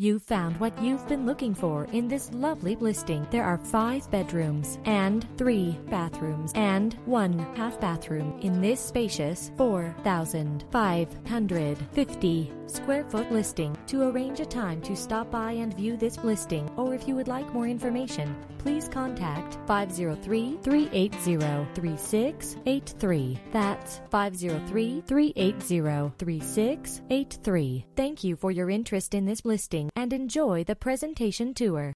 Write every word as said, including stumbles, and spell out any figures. You've found what you've been looking for in this lovely listing. There are five bedrooms and three bathrooms and one half bathroom in this spacious four thousand five hundred fifty square foot listing. To arrange a time to stop by and view this listing, or if you would like more information, please contact five zero three, three eight zero, three six eight three. That's five zero three, three eight zero, three six eight three. Thank you for your interest in this listing and enjoy the presentation tour.